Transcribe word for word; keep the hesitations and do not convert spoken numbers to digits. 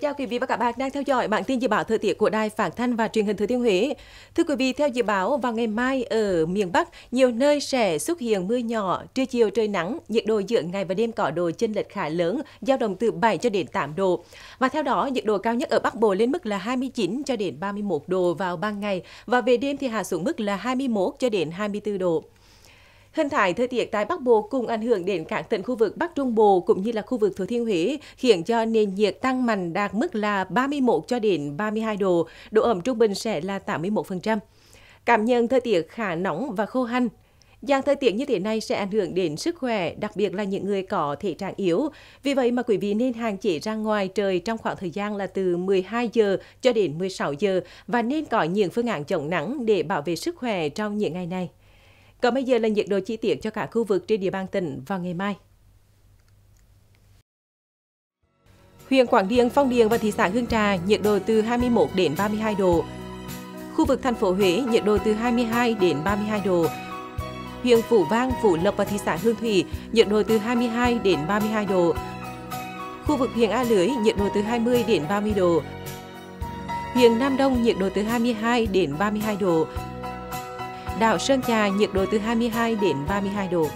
chào quý vị và các bạn đang theo dõi bản tin dự báo thời tiết của Đài Phát thanh và Truyền hình Thừa Thiên Huế. Thưa quý vị, theo dự báo vào ngày mai ở miền Bắc nhiều nơi sẽ xuất hiện mưa nhỏ, trưa chiều trời nắng, nhiệt độ giữa ngày và đêm có độ chênh lệch khá lớn, dao động từ bảy cho đến tám độ. Và theo đó, nhiệt độ cao nhất ở Bắc Bộ lên mức là hai mươi chín cho đến ba mươi mốt độ vào ban ngày và về đêm thì hạ xuống mức là hai mươi mốt cho đến hai mươi tư độ. Hình thái thời tiết tại Bắc Bộ cùng ảnh hưởng đến các tỉnh khu vực Bắc Trung Bộ cũng như là khu vực Thừa Thiên Huế, khiến cho nền nhiệt tăng mạnh đạt mức là ba mươi mốt cho đến ba mươi hai độ, độ ẩm trung bình sẽ là tám mươi mốt phần trăm. Cảm nhận thời tiết khá nóng và khô hanh. Dạng thời tiết như thế này sẽ ảnh hưởng đến sức khỏe, đặc biệt là những người có thể trạng yếu. Vì vậy mà quý vị nên hạn chế ra ngoài trời trong khoảng thời gian là từ mười hai giờ cho đến mười sáu giờ và nên có những phương án chống nắng để bảo vệ sức khỏe trong những ngày này. Còn bây giờ là nhiệt độ chi tiết cho cả khu vực trên địa bàn tỉnh vào ngày mai. Huyện Quảng Điền, Phong Điền và thị xã Hương Trà, nhiệt độ từ hai mươi mốt đến ba mươi hai độ. Khu vực thành phố Huế, nhiệt độ từ hai mươi hai đến ba mươi hai độ. Huyện Phú Vang, Phú Lộc và thị xã Hương Thủy, nhiệt độ từ hai mươi hai đến ba mươi hai độ. Khu vực huyện A Lưới, nhiệt độ từ hai mươi đến ba mươi độ. Huyện Nam Đông, nhiệt độ từ hai mươi hai đến ba mươi hai độ. Đảo Sơn Trà, nhiệt độ từ hai mươi hai đến ba mươi hai độ.